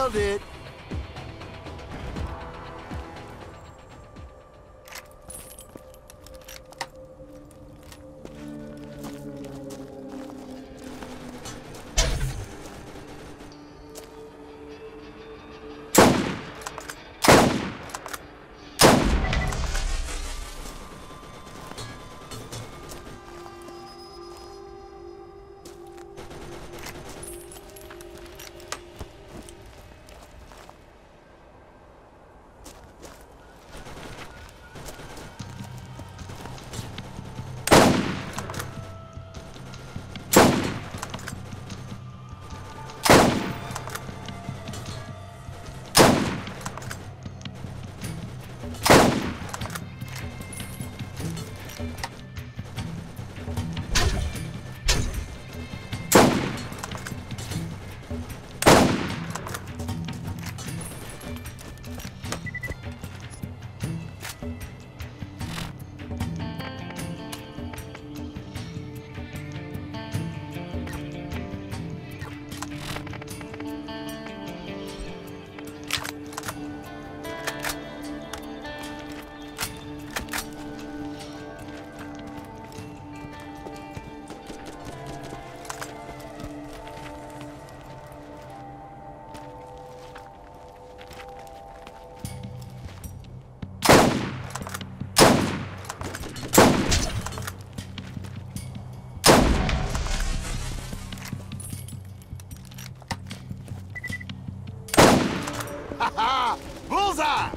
Nailed it. Bullseye!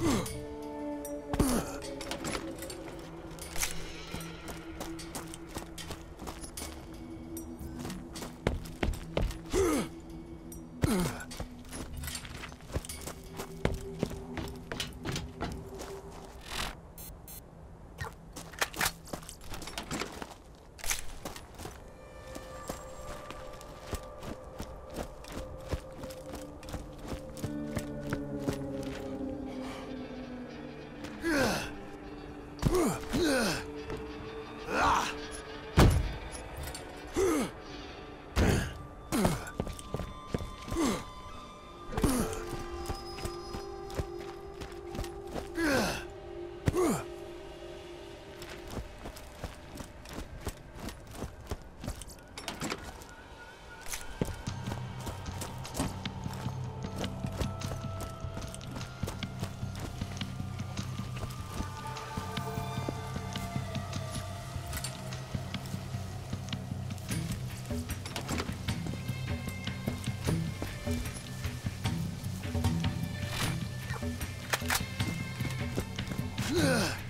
Ugh!